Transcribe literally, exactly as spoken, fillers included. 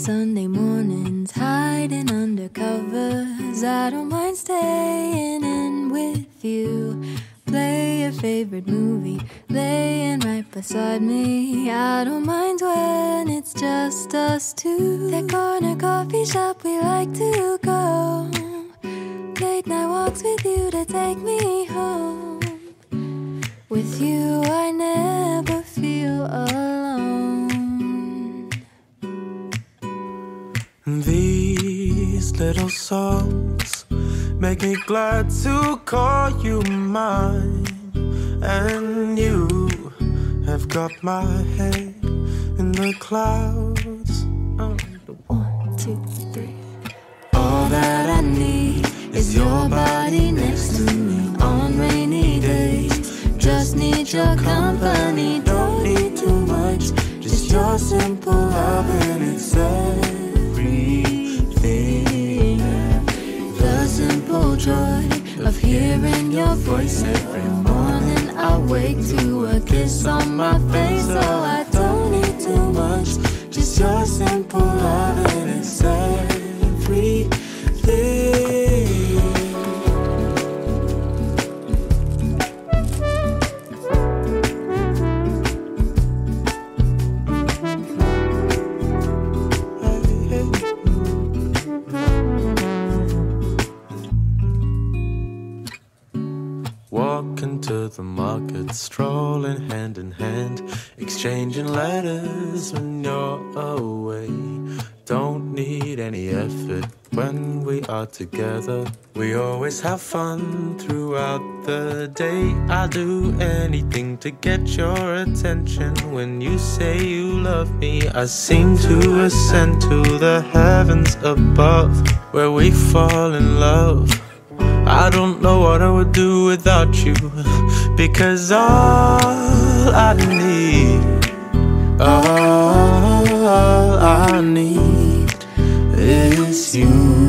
Sunday mornings, hiding under cover. 'Cause I don't mind staying in with you. Play your favorite movie, laying right beside me. I don't mind when it's just us two. That corner coffee shop we like to go. Late night walks with you to take me home. With you I never feel alone. These little songs make me glad to call you mine. And you have got my head in the clouds. Oh. One, two, three. All that I need is your body next to me on rainy days. Just need your company, don't need too much. Just your simple love and it's everything. The simple joy of hearing your voice every morning. I wake to a kiss on my face, so I don't need too much. Just your simple love and it's everything. Walking to the market, strolling hand in hand, exchanging letters when you're away. Don't need any effort when we are together. We always have fun throughout the day. I'll do anything to get your attention. When you say you love me, I seem to ascend to the heavens above, where we fall in love. I don't know what I would do without you, because all I need, all I need is you.